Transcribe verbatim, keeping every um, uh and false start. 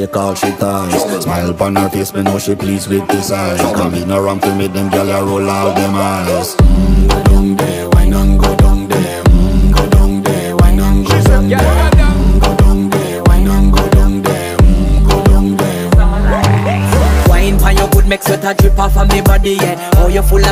Take all she ties. Smile upon her face, me know she pleased with this eyes. Come in around to meet them, girl, I roll all them eyes. Mmm, go down there, wine and go down there. Mmm, go down there, wine and go down there. Mmm, go down there, wine and go down there. Mmm, go down there. Wine pan your good, make sweat a drip off of me body, yeah. Oh, you full of